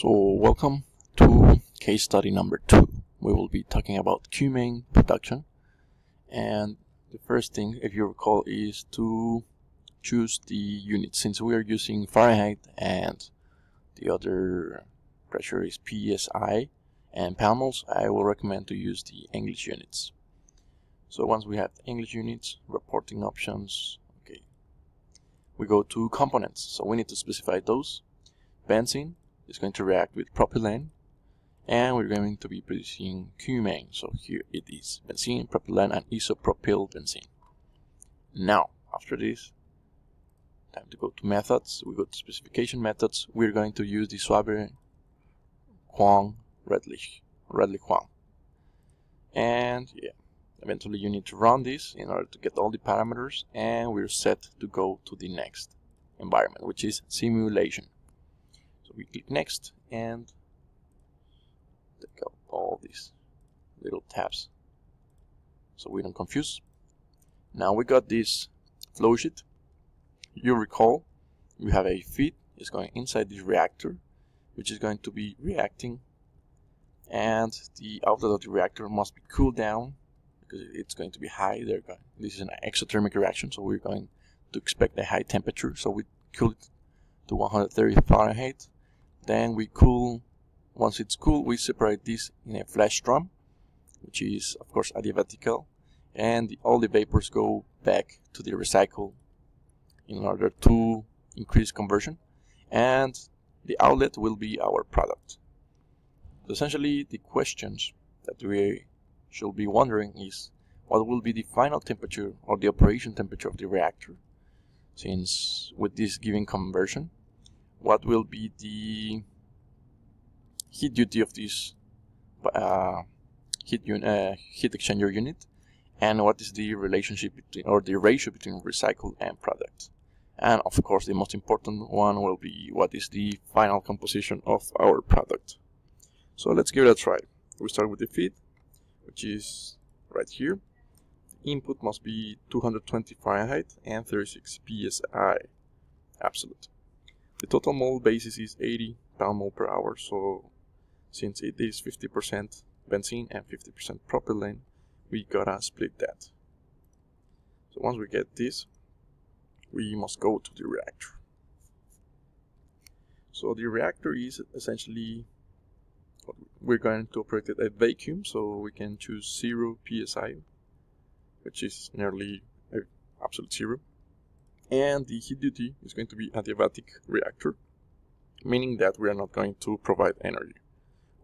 So welcome to case study number 2. We will be talking about cumene production, and the first thing, if you recall, is to choose the unit. Since we are using Fahrenheit and the other pressure is PSI and pounds, I will recommend to use the English units. So once we have English units, reporting options, okay, we go to components. So we need to specify those. Benzene is going to react with propylene, and we're going to be producing cumene. So here it is, benzene, propylene, and isopropyl benzene. Now, after this, time to go to methods. We go to specification methods. We're going to use the Soave-Redlich-Kwong, and yeah, eventually you need to run this in order to get all the parameters, and we're set to go to the next environment, which is simulation. So we click next and take out all these little tabs so we don't confuse. Now we got this flow sheet. You recall we have a feed is going inside the reactor, which is going to be reacting, and the outlet of the reactor must be cooled down because it's going to be high. This is an exothermic reaction, so we're going to expect a high temperature. So we cool it to 130 Fahrenheit. Then we cool. Once it's cool, we separate this in a flash drum, which is of course adiabatic, and all the vapors go back to the recycle in order to increase conversion, and the outlet will be our product. So essentially, the questions that we should be wondering is what will be the final temperature or the operation temperature of the reactor, since with this given conversion, what will be the heat duty of this heat exchanger unit, and what is the relationship between, or the ratio between recycled and product. And of course, the most important one will be what is the final composition of our product. So let's give it a try. We start with the feed, which is right here. The input must be 220 Fahrenheit and 36 PSI absolute. The total mole basis is 80 pound-mole per hour. So since it is 50% benzene and 50% propylene, we gotta split that. So once we get this, we must go to the reactor. So the reactor is essentially, we're going to operate it at vacuum, so we can choose 0 psi, which is nearly absolute zero, and the heat duty is going to be adiabatic reactor, meaning that we are not going to provide energy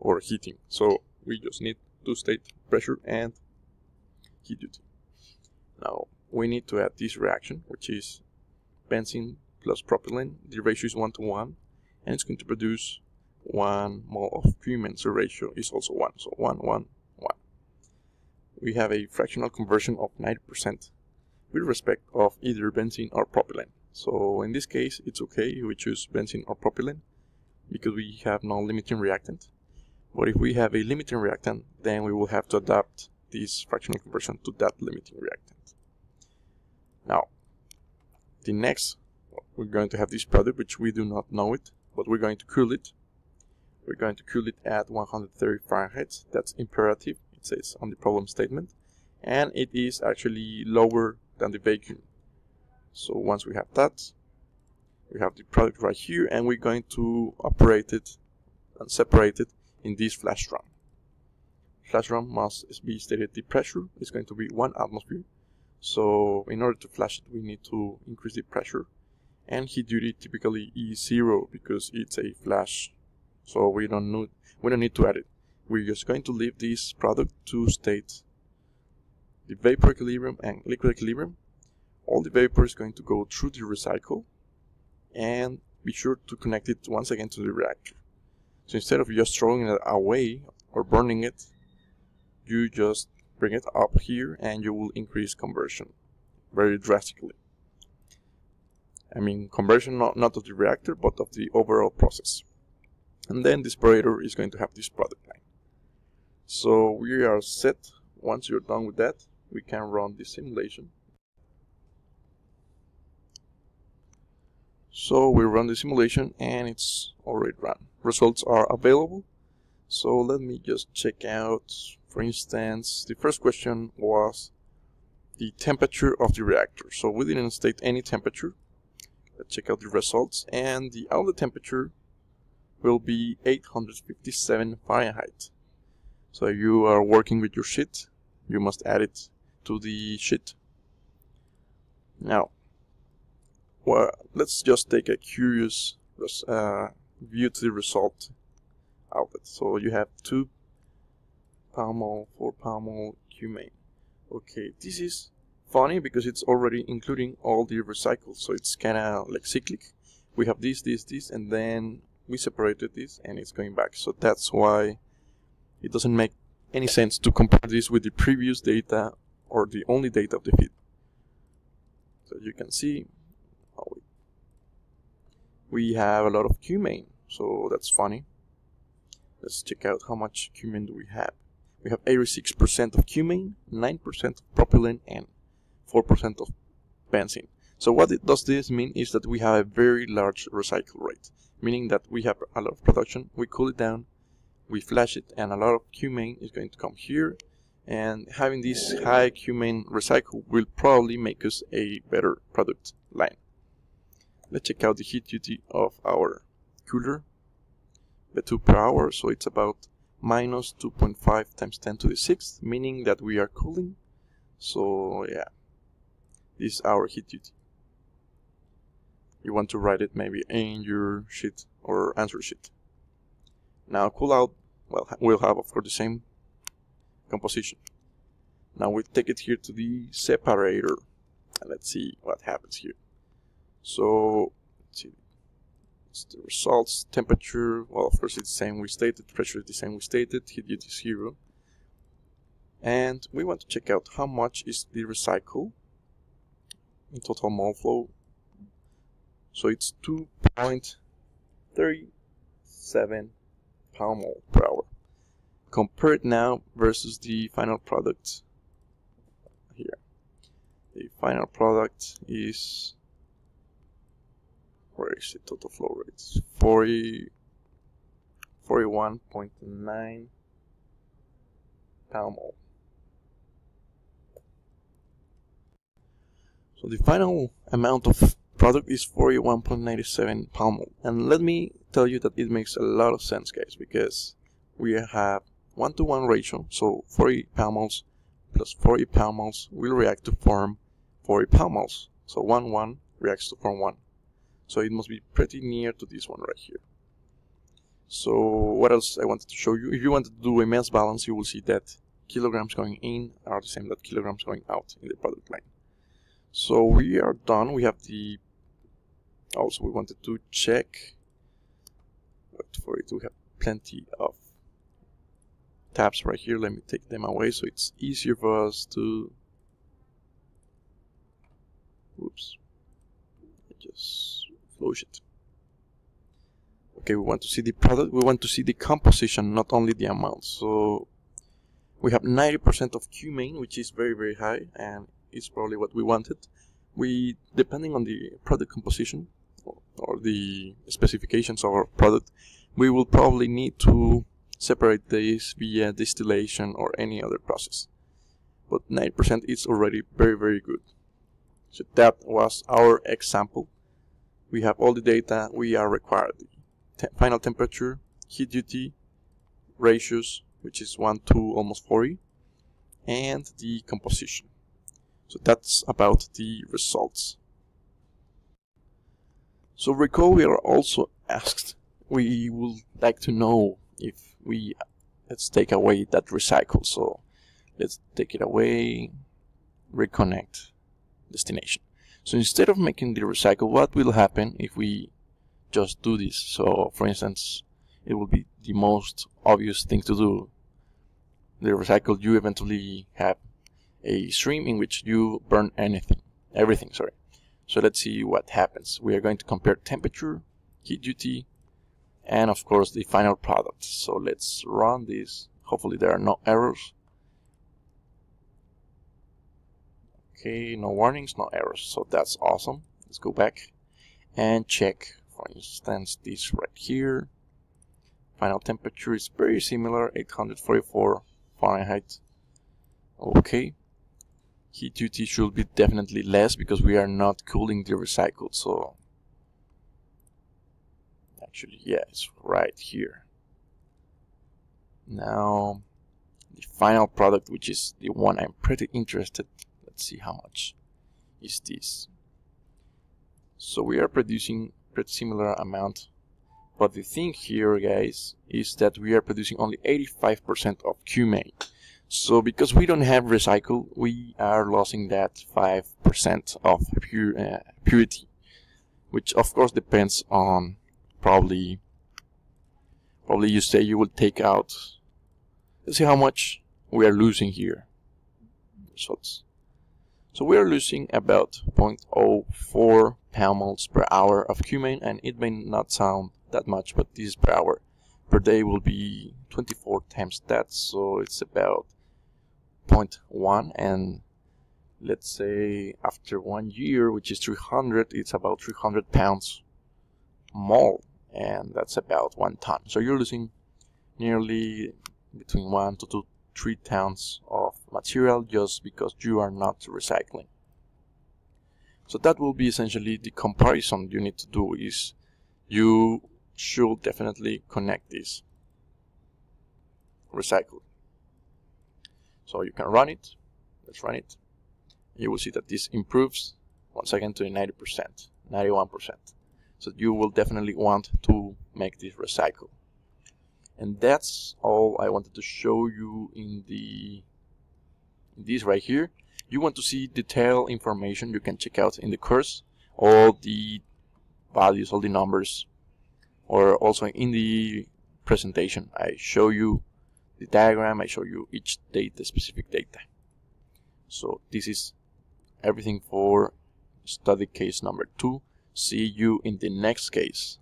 or heating, so we just need to state pressure and heat duty. Now we need to add this reaction, which is benzene plus propylene. The ratio is 1 to 1, and it's going to produce 1 mole of cumene. So ratio is also 1, so 1, 1, 1. We have a fractional conversion of 90% with respect of either benzene or propylene. So in this case, it's okay. We choose benzene or propylene because we have no limiting reactant. But if we have a limiting reactant, then we will have to adapt this fractional conversion to that limiting reactant. Now, the next, we're going to have this product, which we do not know it, but we're going to cool it. We're going to cool it at 130 Fahrenheit. That's imperative, it says on the problem statement. And it is actually lower than the vacuum. So once we have that, we have the product right here, and we're going to operate it and separate it in this flash drum. Flash drum must be stated the pressure. It's going to be 1 atmosphere. So in order to flash it, we need to increase the pressure. And heat duty typically is 0 because it's a flash. So we don't need to add it. We're just going to leave this product to state the vapor equilibrium and liquid equilibrium. All the vapor is going to go through the recycle, and be sure to connect it once again to the reactor. So instead of just throwing it away or burning it, you just bring it up here and you will increase conversion very drastically. I mean conversion not of the reactor, but of the overall process. And then the separator is going to have this product line. So we are set. Once you're done with that, we can run the simulation. So we run the simulation and it's already run. results are available. So let me just check out, for instance, the first question was the temperature of the reactor. So we didn't state any temperature. Let's check out the results, and the outlet temperature will be 857 Fahrenheit. So if you are working with your sheet, you must add it to the sheet. Now, well, let's just take a curious view to the result outlet. So you have 2 palmol, 4 palmol, Cumene. Okay, this is funny because it's already including all the recycles, so it's kind of like cyclic. We have this, and then we separated this and it's going back. So that's why it doesn't make any sense to compare this with the previous data or the only data of the feed. So you can see we have a lot of Cumene, so that's funny. Let's check out how much Cumene do we have. We have 86% of Cumene, 9% of propylene, and 4% of benzene. So what it does this mean is that we have a very large recycle rate, meaning that we have a lot of production, we cool it down, we flash it, and a lot of Cumene is going to come here, and having this high Cumene recycle will probably make us a better product line. Let's check out the heat duty of our cooler, B2 per hour, so it's about minus 2.5 times 10 to the 6th, meaning that we are cooling. So yeah, this is our heat duty. You want to write it maybe in your sheet or answer sheet. Now cool out, well, we'll have of course the same composition. Now we take it here to the separator and let's see what happens here. So let's see, it's the results, temperature, well of course it's the same we stated, pressure is the same we stated, heat duty is 0. And we want to check out how much is the recycle in total mole flow. So it's 2.37 palmol per hour. Compare it now versus the final product here. The final product is, where is the total flow rate? 41.9 palmol. So the final amount of product is 41.97 palmol, and let me tell you that it makes a lot of sense, guys, because we have 1-to-1 ratio, so 40 palmols plus 40 palmols will react to form 40 palmols, so 1-1 reacts to form 1, so it must be pretty near to this one right here. So what else I wanted to show you, if you want to do a mass balance, you will see that kilograms going in are the same that kilograms going out in the product line. So we are done, we have the, also we wanted to check, but for it we have plenty of tabs right here, let me take them away so it's easier for us to, oops, just flow sheet. Okay, we want to see the product, we want to see the composition, not only the amount. So we have 90% of Cumene, which is very, very high, and is probably what we wanted. We, depending on the product composition or the specifications of our product, we will probably need to separate these via distillation or any other process. But 90% is already very, very good. So that was our example. We have all the data we are required. Final temperature, heat duty, ratios, which is 1:2, almost 40, and the composition. So that's about the results. So recall we are also asked, we would like to know if we, let's take away that recycle. So let's take it away, reconnect destination. So instead of making the recycle, what will happen if we just do this? So for instance, it will be the most obvious thing to do. The recycle, you eventually have a stream in which you burn everything, sorry. So let's see what happens. We are going to compare temperature, heat duty, and of course the final product. So let's run this. Hopefully there are no errors. Okay, no warnings, no errors. So that's awesome. Let's go back and check, for instance, this right here. Final temperature is very similar, 844 Fahrenheit. Okay. Heat duty should be definitely less because we are not cooling the recycled, so actually yes, right here. Now the final product, which is the one I'm pretty interested. Let's see how much is this. So we are producing pretty similar amount, but the thing here, guys, is that we are producing only 85% of cumene. So because we don't have recycle, we are losing that 5% of purity, which of course depends on probably you say you will take out. Let's see how much we are losing here. Results. So we are losing about 0.04 palmoles per hour of cumene, and it may not sound that much, but this per hour per day will be 24 times that, so it's about 0.1, and let's say after 1 year, which is 300, it's about 300 pounds mole, and that's about 1 ton. So you're losing nearly between 1 to 3 tons of material just because you are not recycling. So that will be essentially the comparison you need to do, is you should definitely connect this recycle. So you can run it. Let's run it. You will see that this improves once again to 90%, 91%. So you will definitely want to make this recycle. And that's all I wanted to show you in this right here. You want to see detailed information, you can check out in the course, all the values, all the numbers, or also in the presentation. I show you the diagram, I show you each data, specific data. So this is everything for study case number 2. See you in the next case.